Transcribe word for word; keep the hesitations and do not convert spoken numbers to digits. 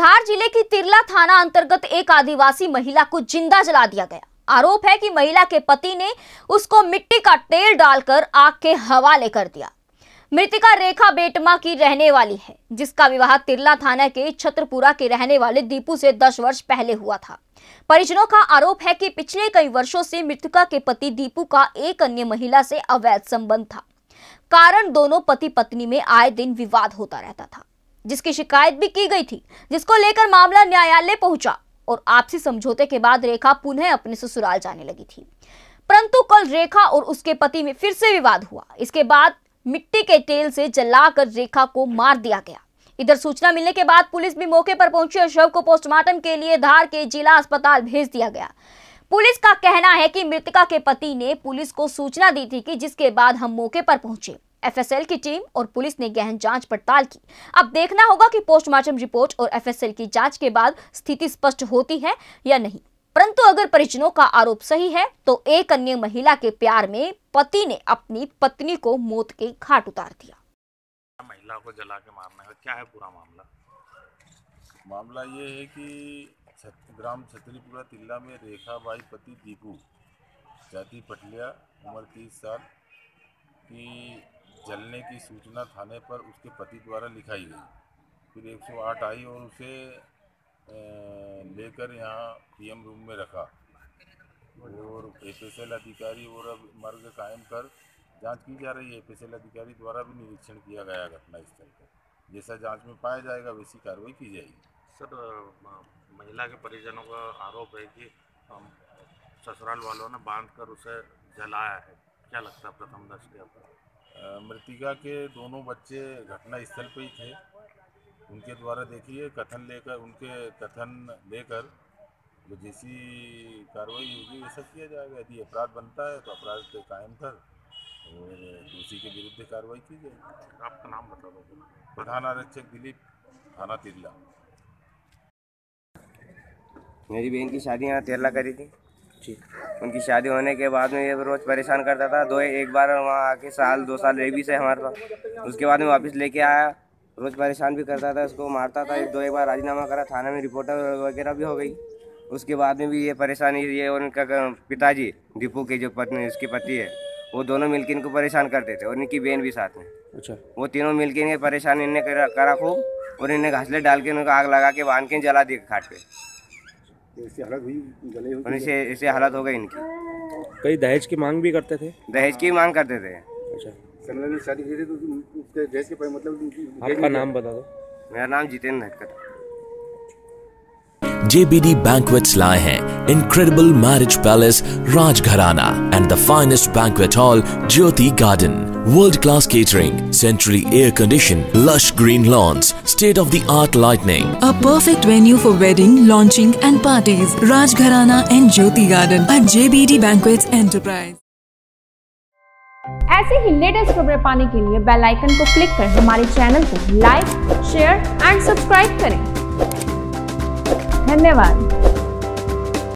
धार जिले की तिरला थाना अंतर्गत एक आदिवासी महिला को जिंदा जला दिया गया। आरोप है कि महिला के पति ने उसको मिट्टी का तेल डालकर आग के हवाले कर दिया। मृतिका रेखा बेटमा की रहने वाली है, जिसका विवाह तिरला थाना के छत्रपुरा के रहने वाले दीपू से दस वर्ष पहले हुआ था। परिजनों का आरोप है कि पिछले कई वर्षों से मृतिका के पति दीपू का एक अन्य महिला से अवैध संबंध था। कारण दोनों पति पत्नी में आए दिन विवाद होता रहता था, जिसकी शिकायत भी की गई थी, जिसको लेकर मामला न्यायालय पहुंचा और आपसी समझौते के बाद रेखा पुनः अपने ससुराल जाने लगी थी। परंतु कल रेखा और उसके पति में फिर से विवाद हुआ। इसके बाद मिट्टी के तेल से जलाकर रेखा को मार दिया गया। इधर सूचना मिलने के बाद पुलिस भी मौके पर पहुंची और शव को पोस्टमार्टम के लिए धार के जिला अस्पताल भेज दिया गया। पुलिस का कहना है कि मृतिका के पति ने पुलिस को सूचना दी थी, कि जिसके बाद हम मौके पर पहुंचे। एफ एस एल की टीम और पुलिस ने गहन जांच पड़ताल की। अब देखना होगा कि पोस्टमार्टम रिपोर्ट और एफ एस एल की जांच के बाद स्थिति स्पष्ट होती है या नहीं। परंतु अगर परिजनों का आरोप सही है तो एक अन्य महिला के प्यार में पति ने अपनी पत्नी को मौत के घाट उतार दिया। महिला को जला के मारने का क्या है पूरा मामला? मामला ये है कि ग्राम छतरीपुरा तिल्ला में रेखा बाई पति दीपू, जाति पटलिया, उम्र तीस साल की जलने की सूचना थाने पर उसके पति द्वारा लिखाई गई। फिर एक सौ आठ आई और उसे लेकर यहाँ पी एम रूम में रखा और ए पी एस एल अधिकारी और अब मर्ग कायम कर जांच की जा रही है। ए पी एस एल अधिकारी द्वारा भी निरीक्षण किया गया घटनास्थल पर। जैसा जांच में पाया जाएगा वैसी कार्रवाई की जाएगी। सर, महिला के परिजनों का आरोप है कि ससुराल वालों ने बांधकर उसे जलाया है, क्या लगता है प्रथम दृष्टया पर? मृतिका के दोनों बच्चे घटना स्थल पर ही थे। उनके द्वारा देखिए कथन लेकर उनके कथन लेकर जो जैसी कार्रवाई होगी वैसा किया जाएगा। यदि अपराध बनता है तो अपराध के कायम कर और दोषी के विरुद्ध कार्रवाई की जाएगी। आपका नाम बता दो। प्रधान आरक्षक दिलीप, थाना तिरला। मेरी बहन की शादी यहाँ तिरला करी थी। उनकी शादी होने के बाद में ये रोज़ परेशान करता था। दो एक बार वहाँ आके साल दो साल रह भी से हमारे पास। उसके बाद में वापस लेके आया, रोज़ परेशान भी करता था, उसको मारता था। दो एक बार राजीनामा करा, थाना में रिपोर्टर वगैरह भी हो गई। उसके बाद में भी ये परेशानी ये और उनका पिताजी दीपू के जो पत्नी उसकी पति है वो दोनों मिलकर इनको परेशान करते थे और इनकी बहन भी साथ में। अच्छा, वो तीनों मिलकर इन्हें परेशान इन्हें करा खूब और इन्हें घासले डाल के उनको आग लगा के बांध के जला दी घाट पे। ऐसी हालत हुई, ऐसे ऐसे हालत हो गई इनकी। कई दहेज की मांग भी करते थे। दहेज की मांग करते थे। अच्छा, शादी की थी तो उसके दहेज के मतलब। आपका नाम बता दो। मेरा नाम Jitendra. J B D Banquets लाए हैं Incredible Marriage Palace Rajgharana and the finest banquet hall Jyoti Garden. World-class catering, centrally air-conditioned, lush green lawns, state-of-the-art lighting. A perfect venue for wedding, launching and parties. Rajgharana and Jyoti Garden at J B D Banquets Enterprise. ऐसे ही latest खबरें पाने के लिए bell icon को click कर हमारे channel को like, share and subscribe करें। धन्यवाद।